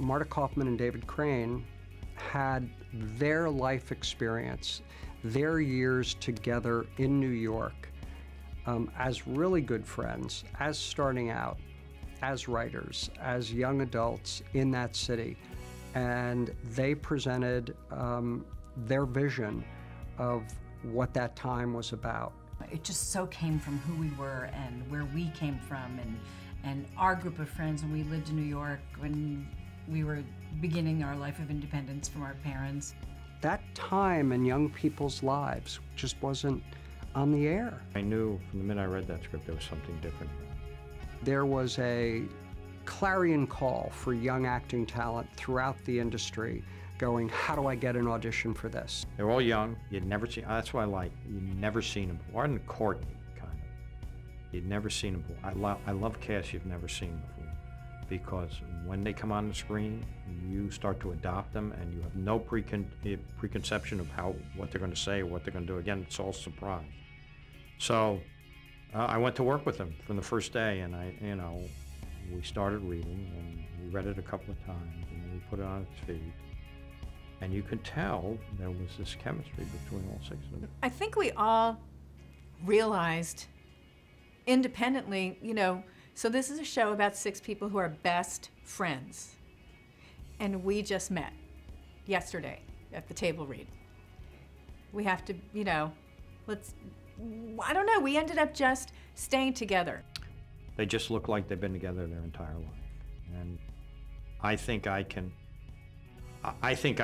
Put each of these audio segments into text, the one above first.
Marta Kaufman and David Crane had their life experience, their years together in New York, as really good friends, as starting out, as writers, as young adults in that city. And they presented their vision of what that time was about. It just so came from who we were and where we came from, and our group of friends when we lived in New York, when we were beginning our life of independence from our parents. That time in young people's lives just wasn't on the air. I knew from the minute I read that script there was something different. There was a clarion call for young acting talent throughout the industry going, how do I get an audition for this? They were all young. You'd never seen, that's what I like, you'd never seen them before. Warren and Courtney, kind of. You'd never seen them before. I love casts you've never seen before, because when they come on the screen, you start to adopt them, and you have no preconception of what they're going to say, what they're going to do. Again, it's all surprise. So I went to work with them from the first day, and we started reading, and we read it a couple of times, and we put it on its feet. And you could tell there was this chemistry between all six of them. I think we all realized independently, you know, so this is a show about six people who are best friends. And we just met yesterday at the table read. We have to, you know, I don't know, we ended up just staying together. They just look like they've been together their entire life. And I think I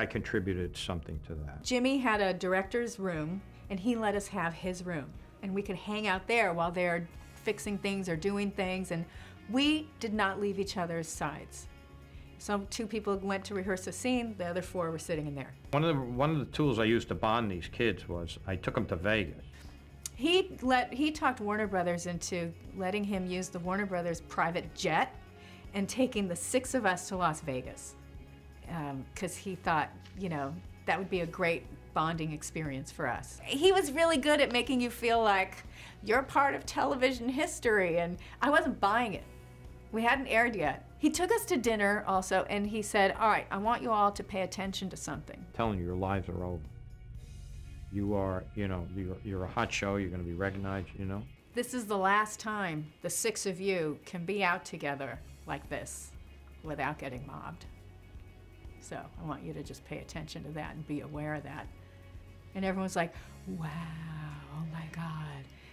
contributed something to that. Jimmy had a director's room, and he let us have his room. And we could hang out there while they're fixing things or doing things, and we did not leave each other's sides. Some two people went to rehearse a scene, the other four were sitting in there. One of the tools I used to bond these kids was I took them to Vegas. He talked Warner Brothers into letting him use the Warner Brothers private jet and taking the six of us to Las Vegas. Because he thought, you know, that would be a great bonding experience for us. He was really good at making you feel like you're part of television history, and I wasn't buying it. We hadn't aired yet. He took us to dinner also, and he said, all right, I want you all to pay attention to something. I'm telling you, your lives are over. You are, you know, you're a hot show, you're going to be recognized, you know. This is the last time the six of you can be out together like this without getting mobbed. So I want you to just pay attention to that and be aware of that. And everyone's like, wow, oh my God.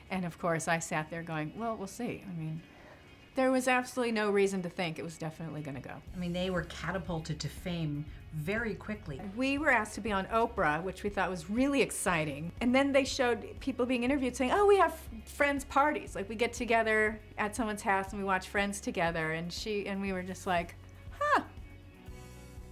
And of course I sat there going, well, we'll see. I mean, there was absolutely no reason to think it was definitely gonna go. I mean, they were catapulted to fame very quickly. We were asked to be on Oprah, which we thought was really exciting. And then they showed people being interviewed saying, oh, we have Friends parties. Like we get together at someone's house and we watch Friends together. And we were just like, huh.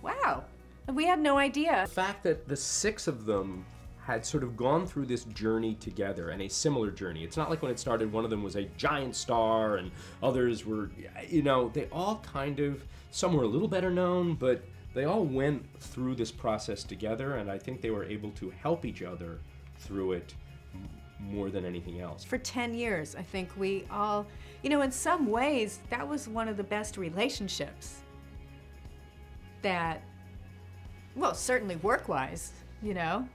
Wow, we had no idea. The fact that the six of them had sort of gone through this journey together, and a similar journey. It's not like when it started, one of them was a giant star and others were, you know, they all kind of, some were a little better known, but they all went through this process together, and I think they were able to help each other through it more than anything else. For 10 years, I think we all, you know, in some ways, that was one of the best relationships. That, well, certainly work-wise, you know,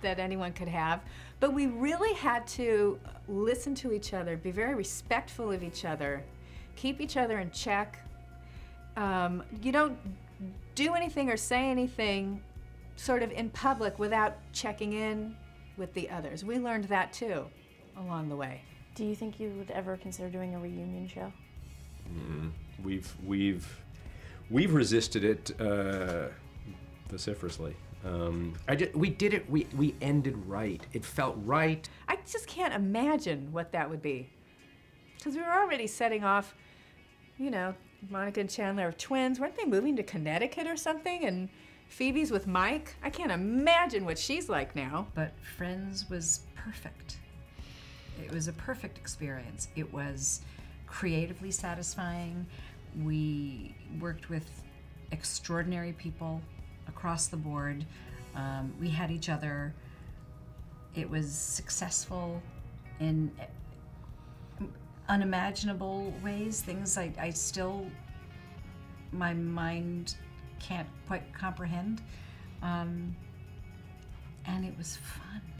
that anyone could have, but we really had to listen to each other, be very respectful of each other, keep each other in check. You don't do anything or say anything sort of in public without checking in with the others. We learned that too along the way. Do you think you would ever consider doing a reunion show? We've resisted it vociferously. We did it, we ended right. It felt right. I just can't imagine what that would be. Because we were already setting off, you know, Monica and Chandler are twins. Weren't they moving to Connecticut or something? And Phoebe's with Mike. I can't imagine what she's like now. But Friends was perfect. It was a perfect experience. It was creatively satisfying. We worked with extraordinary people across the board. We had each other. It was successful in unimaginable ways, things I still, my mind can't quite comprehend. And it was fun.